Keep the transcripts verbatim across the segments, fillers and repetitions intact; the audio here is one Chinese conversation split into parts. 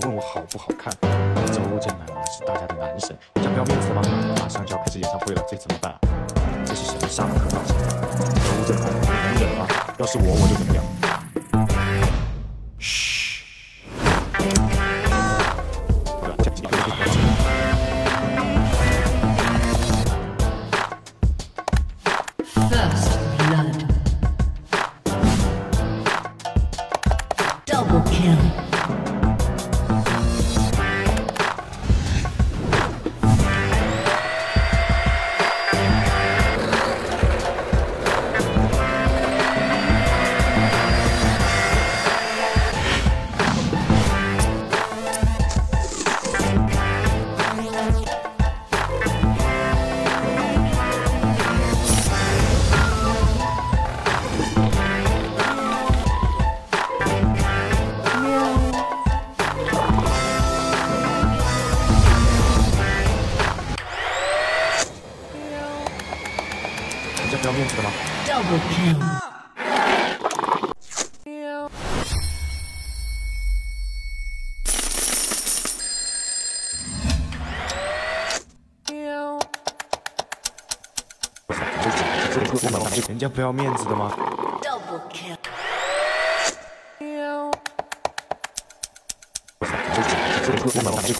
还问我好不好看。周震南啊是大家的男神，你想不要面子吗？马上就要开始演唱会了，这怎么办啊？这是什么上课啊？周震南，你能忍吗？要是我，我就忍不了。嘘。对吧？讲几个就够了。 要面子的吗？ Double kill。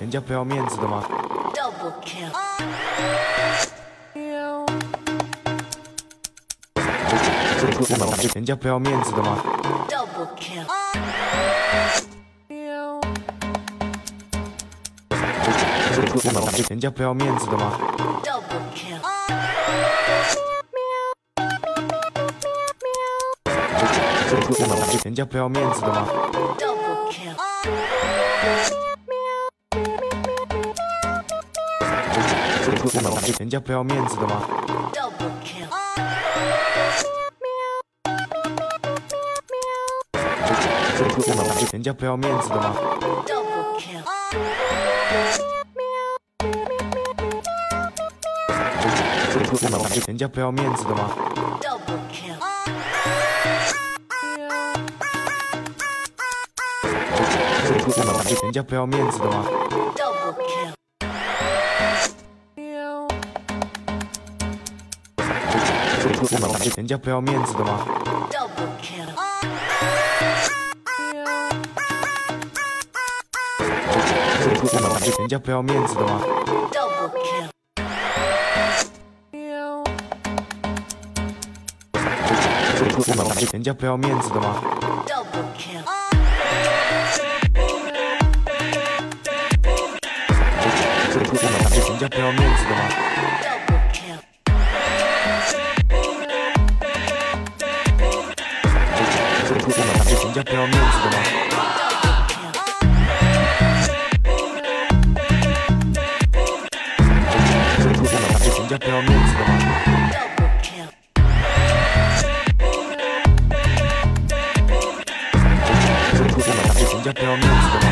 人家不要面子的吗？ Double kill。 人家不要面子的吗？ Double kill。 人家不要面子的吗？ Double kill。人家不要面子的吗？ Double kill。人家不要面子的吗？ Double kill。人家不要面子的吗？ Double kill。 人家不要面子的吗？人家不要面子的吗？人家不要面子的吗？ 人家不要面子的吗？ 人家不要面子的吗？ Double kill。 人家不要面子的吗？ Double kill。 人家不要面子的吗？ Double kill。 人家不要面子的吗？ 人家不要面子的吗？人家不要面子的吗？